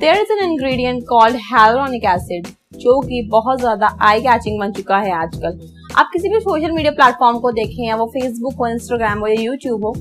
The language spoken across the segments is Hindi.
There is an ingredient called hyaluronic acid जो कि बहुत ज्यादा आई कैचिंग बन चुका है आजकल। आप किसी भी सोशल मीडिया प्लेटफॉर्म को देखें, या वो फेसबुक हो, इंस्टाग्राम हो या यूट्यूब हो,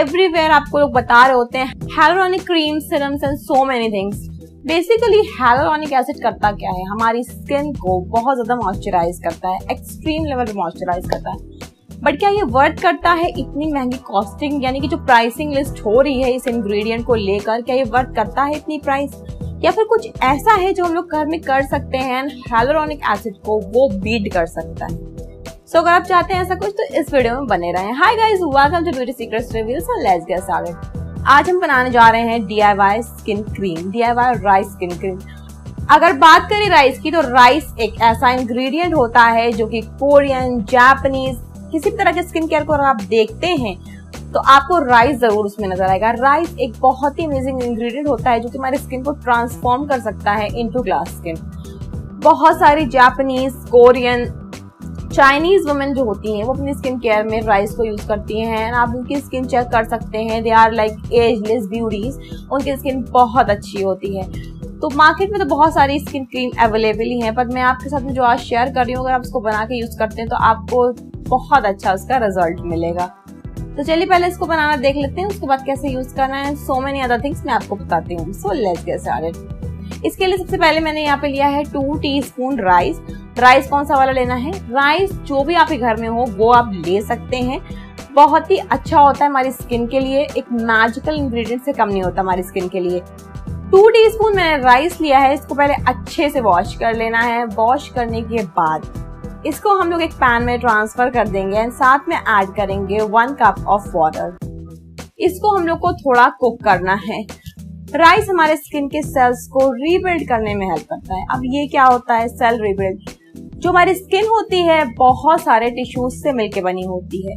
एवरीवेयर आपको लोग बता रहे होते हैं hyaluronic cream, serums and so many things. Basically hyaluronic acid करता क्या है, हमारी स्किन को बहुत ज्यादा मॉइस्चराइज करता है, एक्सट्रीम लेवल पे मॉइस्चराइज करता है। बट क्या ये वर्थ करता है इतनी महंगी कॉस्टिंग, यानी कि जो प्राइसिंग लिस्ट हो रही है इस इंग्रेडिएंट को लेकर, क्या ये वर्थ करता है इतनी प्राइस, या फिर कुछ ऐसा है जो हम लोग घर में कर सकते हैं हाइलुरोनिक एसिड को वो बीट कर सकता है। सो अगर आप चाहते हैं ऐसा कुछ तो इस वीडियो में बने रहें। Hi guys, welcome to beauty secrets reveals and let's get started. आज हम बनाने जा रहे हैं DIY skin cream, DIY rice skin cream. अगर बात करें राइस की तो राइस एक ऐसा इंग्रेडिएंट होता है जो कि कोरियन, जापानीज, किसी भी तरह के स्किन केयर को अगर आप देखते हैं तो आपको राइस जरूर उसमें नजर आएगा। राइस एक बहुत ही अमेजिंग इंग्रेडिएंट होता है जो कि हमारे स्किन को ट्रांसफॉर्म कर सकता है इनटू ग्लास स्किन। बहुत सारी जापानीज, कोरियन, चाइनीज वुमेन जो होती हैं वो अपनी स्किन केयर में राइस को यूज करती हैं। आप उनकी स्किन चेक कर सकते हैं, they are like ageless beauties, उनकी स्किन बहुत अच्छी होती है। तो मार्केट में तो बहुत सारी स्किन क्रीम अवेलेबल ही हैं, पर मैं आपके साथ में जो आज शेयर कर रही हूँ, अगर आप इसको बना के यूज करते हैं तो आपको बहुत अच्छा उसका रिजल्ट मिलेगा। तो चलिए पहले इसको बनाना देख लेते हैं, उसके बाद कैसे यूज करना है, सो मेनी अदर थिंग्स मैं आपको बताती हूँ। So let's get started. इसके लिए सबसे पहले मैंने यहाँ पे लिया है 2 टीस्पून राइस। राइस कौन सा वाला लेना है, राइस जो भी आपके घर में हो वो आप ले सकते हैं, बहुत ही अच्छा होता है हमारी स्किन के लिए, एक मैजिकल इंग्रेडिएंट से कम नहीं होता हमारी स्किन के लिए। 2 टीस्पून मैंने राइस लिया है, इसको पहले अच्छे से वॉश कर लेना है। वॉश करने के बाद इसको हम लोग एक पैन में ट्रांसफर कर देंगे एंड साथ में ऐड करेंगे 1 कप ऑफ वाटर। इसको हम लोग को थोड़ा कुक करना है। राइस हमारे स्किन के सेल्स को रीबिल्ड करने में हेल्प करता है। अब ये क्या होता है सेल रीबिल्ड, जो हमारी स्किन होती है बहुत सारे टिश्यूज से मिलके बनी होती है।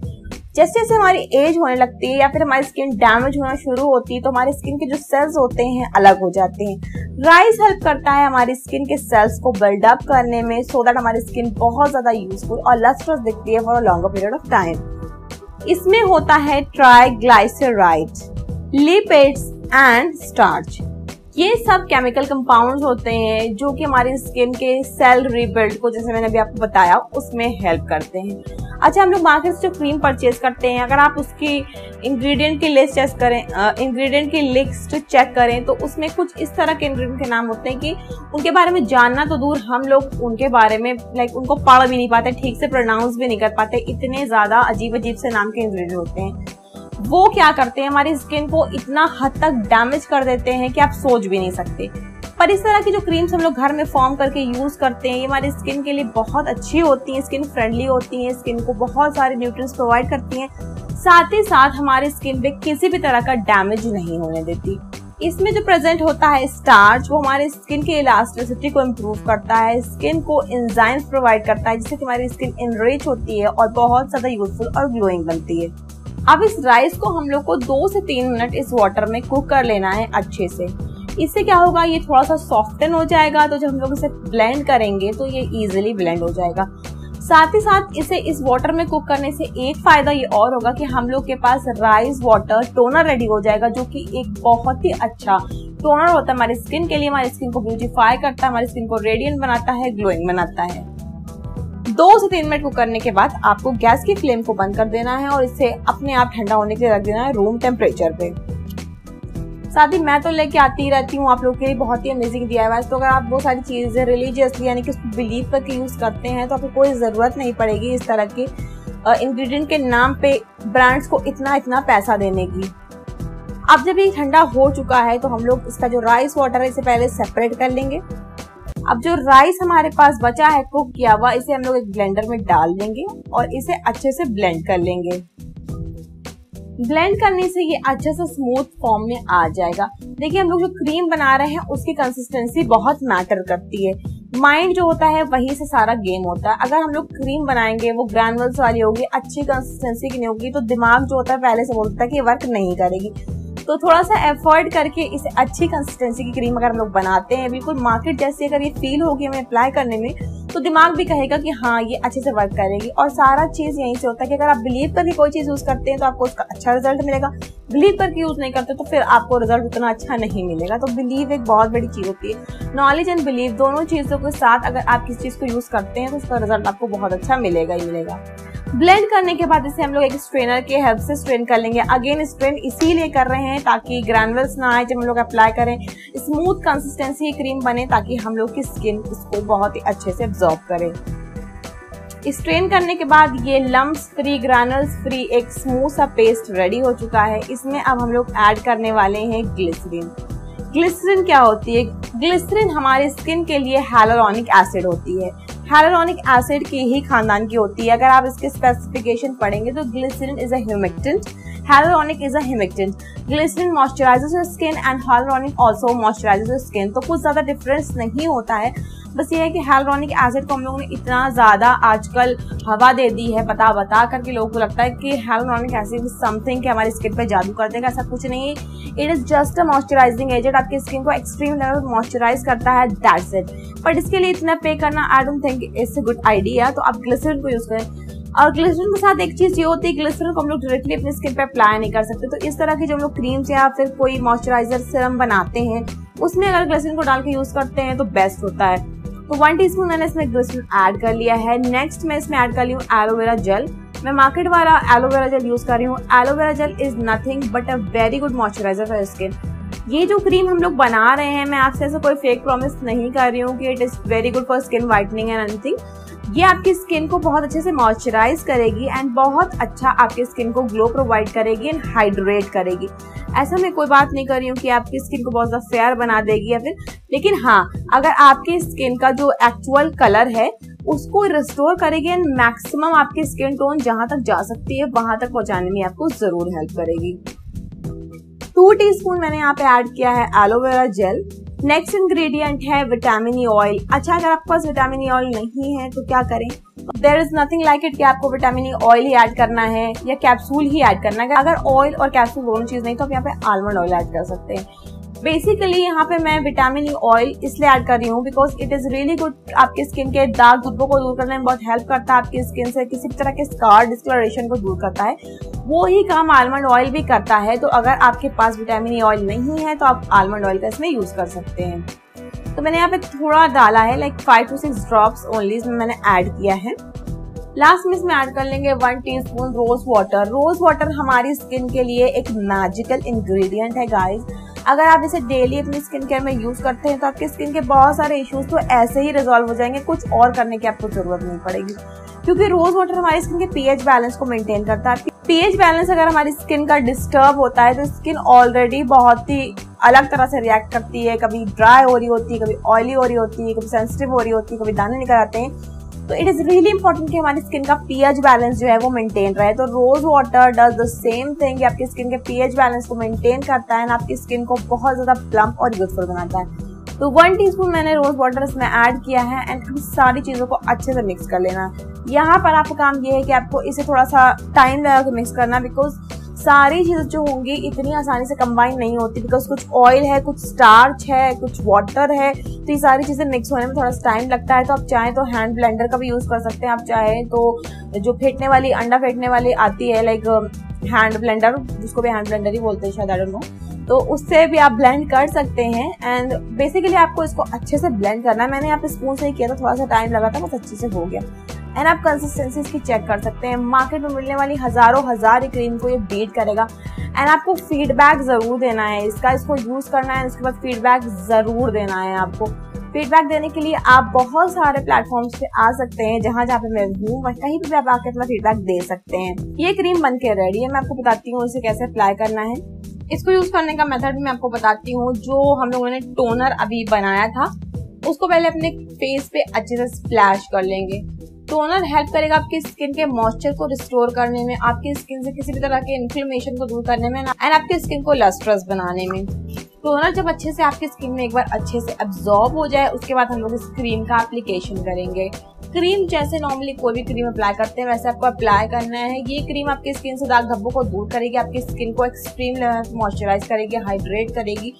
जैसे जैसे हमारी एज होने लगती है या फिर हमारी स्किन डैमेज होना शुरू होती है तो हमारे स्किन के जो सेल्स होते हैं अलग हो जाते हैं। राइस हेल्प करता है हमारी स्किन के सेल्स को बिल्डअप करने में, सो दैट हमारी स्किन बहुत ज्यादा यूजफुल और लस्ट्रस दिखती है for a longer period of time. इसमें होता है ट्राइग्लिसराइड्स, लिपिड्स एंड स्टार्च। ये सब केमिकल कंपाउंड्स होते हैं जो कि हमारी स्किन के सेल रीबिल्ड को, जैसे मैंने अभी आपको बताया, उसमें हेल्प करते हैं। अच्छा, हम लोग मार्केट से जो क्रीम परचेज करते हैं, अगर आप उसकी इंग्रेडिएंट की लिस्ट चेक करें तो उसमें कुछ इस तरह के इंग्रेडिएंट के नाम होते हैं कि उनके बारे में जानना तो दूर, हम लोग उनके बारे में लाइक उनको पढ़ भी नहीं पाते, ठीक से प्रोनाउंस भी नहीं कर पाते, इतने ज़्यादा अजीब अजीब से नाम के इंग्रेडिएंट होते हैं। वो क्या करते हैं हमारी स्किन को इतना हद तक डैमेज कर देते हैं कि आप सोच भी नहीं सकते। पर इस तरह की जो क्रीम्स हम लोग घर में फॉर्म करके यूज करते हैं, ये हमारी स्किन के लिए बहुत अच्छी होती हैं, स्किन फ्रेंडली होती हैं, स्किन को बहुत सारे न्यूट्रिएंट्स प्रोवाइड करती हैं, साथ ही साथ हमारी स्किन पे किसी भी तरह का डैमेज नहीं होने देती। इसमें जो प्रेजेंट होता है स्टार्च, वो हमारे स्किन की इलास्टिसिटी को इम्प्रूव करता है, स्किन को एंजाइम्स प्रोवाइड करता है, जिससे कि हमारी स्किन एनरिच होती है और बहुत ज्यादा यूजफुल और ग्लोइंग बनती है। अब इस राइस को हम लोग को 2 से 3 मिनट इस वाटर में कुक कर लेना है अच्छे से। इससे क्या होगा, ये थोड़ा सा सॉफ्टन हो जाएगा, तो जब हम लोग इसे ब्लेंड करेंगे तो ये इजीली ब्लेंड हो जाएगा। साथ ही साथ इसे इस वाटर में कुक करने से एक फायदा ये और होगा कि हम लोग के पास राइस वाटर टोनर रेडी हो जाएगा, जो कि एक बहुत ही अच्छा टोनर होता है हमारी स्किन के लिए, हमारी स्किन को ब्यूटीफाई करता है, हमारी स्किन को रेडिएंट बनाता है, ग्लोइंग बनाता है। 2 से 3 मिनट कुक करने के बाद आपको गैस की फ्लेम को बंद कर देना है और इसे अपने आप ठंडा होने के लिए रख देना है रूम टेम्परेचर पे। साथ ही मैं तो लेके आती रहती हूँ आप लोगों के लिए बहुत ही अमेजिंग DIY। तो अगर आप वो सारी चीज़ें रिलीजियसली, यानी कि उसको बिलीव करके यूज़ करते हैं, तो आपको कोई ज़रूरत नहीं पड़ेगी इस तरह के इंग्रेडिएंट के नाम पे ब्रांड्स को इतना इतना पैसा देने की। अब जब ये ठंडा हो चुका है तो हम लोग इसका जो राइस वाटर है इसे पहले सेपरेट कर लेंगे। अब जो राइस हमारे पास बचा है कुक किया हुआ, इसे हम लोग एक ब्लेंडर में डाल देंगे और इसे अच्छे से ब्लेंड कर लेंगे। ब्लेंड करने से ये अच्छा सा स्मूथ फॉर्म में आ जाएगा। देखिए, हम लोग जो क्रीम बना रहे हैं उसकी कंसिस्टेंसी बहुत मैटर करती है। माइंड जो होता है वहीं से सारा गेम होता है। अगर हम लोग क्रीम बनाएंगे वो ग्रैनुअल्स वाली होगी, अच्छी कंसिस्टेंसी की नहीं होगी, तो दिमाग जो होता है पहले से बोलता है कि वर्क नहीं करेगी। तो थोड़ा सा एफर्ट करके इसे अच्छी कंसिस्टेंसी की क्रीम अगर हम लोग बनाते हैं, बिल्कुल मार्केट जैसी अगर ये फील होगी हमें अप्लाई करने में, तो दिमाग भी कहेगा कि हाँ ये अच्छे से वर्क करेगी। और सारा चीज़ यहीं से होता है कि अगर आप बिलीव करके कोई चीज़ यूज़ करते हैं तो आपको उसका अच्छा रिजल्ट मिलेगा, बिलीव करके यूज़ नहीं करते तो फिर आपको रिजल्ट उतना अच्छा नहीं मिलेगा। तो बिलीव एक बहुत बड़ी चीज़ होती है, नॉलेज एंड बिलीव दोनों चीज़ों के साथ अगर आप किसी चीज़ को यूज़ करते हैं तो उसका रिजल्ट आपको बहुत अच्छा मिलेगा ही मिलेगा। ब्लेंड करने के बाद इसे हम लोग एक स्ट्रेनर के हेल्प से स्ट्रेन कर लेंगे। अगेन स्ट्रेन इसीलिए कर रहे हैं ताकि ग्रैनुअल्स ना आए जब हम लोग अप्लाई करें, स्मूथ कंसिस्टेंसी क्रीम बने ताकि हम लोग की स्किन इसको बहुत ही अच्छे से एब्जॉर्ब करे। स्ट्रेन करने के बाद ये लम्प्स फ्री ग्रैनुअल्स फ्री एक स्मूथ सा पेस्ट रेडी हो चुका है। इसमें अब हम लोग ऐड करने वाले हैं ग्लिसरीन। ग्लिसरीन क्या होती है? ग्लिसरीन हमारी स्किन के लिए हाइलुरोनिक एसिड होती है। हाइलुरोनिक एसिड की ही खानदान की होती है। अगर आप इसके स्पेसिफिकेशन पढ़ेंगे तो glycerine is a humectant, hyaluronic is a humectant. Glycerine moisturises your skin and hyaluronic also moisturises your skin. तो कुछ ज़्यादा डिफरेंस नहीं होता है, बस ये है कि हाइलुरोनिक एसिड को हम लोगों ने इतना ज़्यादा आजकल हवा दे दी है बता करके लोगों को लगता है कि हाइलुरोनिक एसिड समथिंग कि हमारी स्किन पे जादू कर देगा। ऐसा कुछ नहीं है, it is just a moisturising agent. आपकी स्किन को एक्सट्रीम लेवल पर मॉइस्चराइज करता है, दैट्स इट। बट इसके लिए इतना पे करना I don't think it's a good idea. तो आप ग्लिसरीन को यूज़ करें। और ग्लिसरीन के साथ एक चीज़ ये होती है, ग्लिसरीन को हम लोग डायरेक्टली अपनी स्किन पे अप्लाई नहीं कर सकते। तो इस तरह के जो हम लोग क्रीम्स या फिर कोई मॉइस्चराइजर सिरम बनाते हैं उसमें अगर ग्लिसरीन को डाल के यूज़ करते हैं तो बेस्ट होता है। तो 1 टीस्पून मैंने इसमें ग्लिसरीन ऐड कर लिया है। नेक्स्ट मैं इसमें ऐड कर ली हूँ एलोवेरा जेल। मैं मार्केट वाला एलोवेरा जेल यूज़ कर रही हूँ। Aloe vera gel is nothing but a very good moisturiser for skin. ये जो क्रीम हम लोग बना रहे हैं, मैं आपसे ऐसा कोई फेक प्रॉमिस नहीं कर रही हूँ कि it is very good for skin whitening and anything. ये आपकी स्किन को बहुत अच्छे से मॉइस्चराइज करेगी एंड बहुत अच्छा आपकी स्किन को ग्लो प्रोवाइड करेगी एंड हाइड्रेट करेगी। ऐसा मैं कोई बात नहीं कर रही हूँ कि आपकी स्किन को बहुत ज़्यादा फेयर बना देगी या फिर, लेकिन हाँ अगर आपकी स्किन का जो एक्चुअल कलर है उसको रिस्टोर करेगी एंड मैक्सिमम आपकी स्किन टोन जहाँ तक जा सकती है वहाँ तक पहुँचाने में आपको ज़रूर हेल्प करेगी। 2 टीस्पून मैंने यहाँ पे ऐड किया है एलोवेरा जेल। नेक्स्ट इंग्रेडिएंट है विटामिन ई ऑयल। अच्छा अगर आपके पास विटामिन ई ऑयल नहीं है तो क्या करें? There is nothing like it कि आपको विटामिन ई ऑयल ही ऐड करना है या कैप्सूल ही ऐड करना है। अगर ऑयल और कैप्सूल दोनों चीज़ नहीं तो आप यहाँ पे आलमंड ऑयल ऐड कर सकते हैं। बेसिकली यहाँ पे मैं विटामिन ई ऑयल इसलिए ऐड कर रही हूँ because it is really good. आपके स्किन के दाग धब्बों को दूर करने में बहुत हेल्प करता है, आपकी स्किन से किसी तरह के स्कार डिस्कलरेशन को दूर करता है। वो ही काम आलमंड ऑयल भी करता है। तो अगर आपके पास विटामिन ई ऑयल नहीं है तो आप आलमंड ऑयल का इसमें यूज़ कर सकते हैं। तो मैंने यहाँ पे थोड़ा डाला है, लाइक 5 to 6 ड्रॉप्स ओनली इसमें मैंने ऐड किया है। लास्ट में इसमें ऐड कर लेंगे 1 teaspoon rose water. Rose water हमारी स्किन के लिए एक मैजिकल इंग्रेडिएंट है गाइस। अगर आप इसे डेली अपनी स्किन केयर में यूज़ करते हैं तो आपके स्किन के बहुत सारे इश्यूज तो ऐसे ही रिजॉल्व हो जाएंगे, कुछ और करने की आपको ज़रूरत नहीं पड़ेगी क्योंकि रोज वाटर हमारी स्किन के pH बैलेंस को मेंटेन करता है। pH बैलेंस अगर हमारी स्किन का डिस्टर्ब होता है तो स्किन ऑलरेडी बहुत ही अलग तरह से रिएक्ट करती है, कभी ड्राई हो रही होती है, कभी ऑयली हो रही होती है, कभी सेंसिटिव हो रही होती है, कभी दाने निकल आते हैं। तो इट इज़ रियली इंपॉर्टेंट कि हमारी स्किन का pH बैलेंस जो है वो मेंटेन रहे। तो rose water does the same thing, आपकी स्किन के pH बैलेंस को मेंटेन करता है और आपकी स्किन को बहुत ज़्यादा प्लम्प और यूथफुल बनाता है। तो 1 टीस्पून मैंने रोज वाटर इसमें ऐड किया है एंड इन सारी चीज़ों को अच्छे से मिक्स कर लेना। यहाँ पर आपका काम ये है कि आपको इसे थोड़ा सा टाइम लगा के मिक्स करना बिकॉज सारी चीज़ें जो होंगी इतनी आसानी से कंबाइन नहीं होती बिकॉज कुछ ऑयल है, कुछ स्टार्च है, कुछ वाटर है। तो ये सारी चीज़ें मिक्स होने में थोड़ा सा टाइम लगता है। तो आप चाहें तो हैंड ब्लेंडर का भी यूज़ कर सकते हैं, आप चाहें तो जो फेंटने वाली अंडा फेंटने वाली आती है लाइक हैंड ब्लेंडर, जिसको भी हैंड ब्लेंडर ही बोलते हैं शायद, आई डोंट नो, तो उससे भी आप ब्लेंड कर सकते हैं। एंड बेसिकली आपको इसको अच्छे से ब्लेंड करना है। मैंने यहाँ पे स्पून से ही किया था, थोड़ा सा टाइम लगा था, बस अच्छे से हो गया। एंड आप कंसिस्टेंसी इसकी चेक कर सकते हैं। मार्केट में मिलने वाली हज़ारों हज़ार क्रीम को ये बीट करेगा एंड आपको फीडबैक ज़रूर देना है इसका। इसको यूज़ करना है, उसके बाद फीडबैक ज़रूर देना है आपको। फीडबैक देने के लिए आप बहुत सारे प्लेटफॉर्म्स पे आ सकते हैं, जहाँ जहाँ पे मैं हूँ कहीं पर भी आप आकर अपना फीडबैक दे सकते हैं। ये क्रीम बन के रेडी है। मैं आपको बताती हूँ इसे कैसे अप्लाई करना है। इसको यूज़ करने का मेथड मैं आपको बताती हूँ। जो हम लोगों ने टोनर अभी बनाया था उसको पहले अपने फेस पे अच्छे से स्प्लैश कर लेंगे। टोनर हेल्प करेगा आपकी स्किन के मॉइस्चर को रिस्टोर करने में, आपकी स्किन से किसी भी तरह के इन्फ्लेमेशन को दूर करने में एंड आपकी स्किन को लस्ट्रस बनाने में। टोनर जब अच्छे से आपकी स्किन में एक बार अच्छे से एब्जॉर्ब हो जाए उसके बाद हम लोग इस क्रीम का एप्लीकेशन करेंगे। क्रीम जैसे नॉर्मली कोई भी क्रीम अप्लाई करते हैं वैसे आपको अप्लाई करना है। ये क्रीम आपकी स्किन से दाग धब्बों को दूर करेगी, आपकी स्किन को एक्सट्रीम लेवल पर मॉइस्चराइज करेगी, हाइड्रेट करेगी,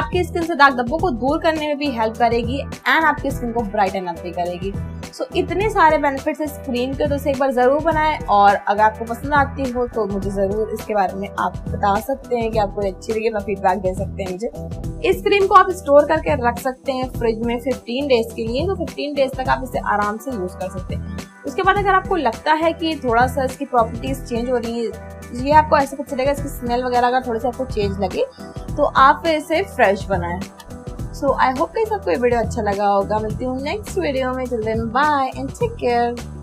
आपकी स्किन से दाग धब्बों को दूर करने में भी हेल्प करेगी एंड आपकी स्किन को ब्राइटन अप भी करेगी। सो इतने सारे बेनिफिट्स इस क्रीम के, तो इसे एक बार ज़रूर बनाएं। और अगर आपको पसंद आती हो तो मुझे ज़रूर इसके बारे में आप बता सकते हैं कि आपको अच्छी लगी, अपना फीडबैक दे सकते हैं मुझे। इस क्रीम को आप स्टोर करके रख सकते हैं फ्रिज में 15 डेज के लिए, तो 15 डेज तक आप इसे आराम से यूज़ कर सकते हैं। उसके बाद अगर आपको लगता है कि थोड़ा सा इसकी प्रॉपर्टीज़ चेंज हो रही है, ये आपको ऐसे कुछ चलेगा, इसकी स्मेल वगैरह अगर थोड़ी सी आपको चेंज लगे तो आप इसे फ्रेश बनाएं। सो आई होप कि सबको ये वीडियो अच्छा लगा होगा। मिलती हूँ नेक्स्ट वीडियो में, चलते हैं, बाय एंड टेक केयर।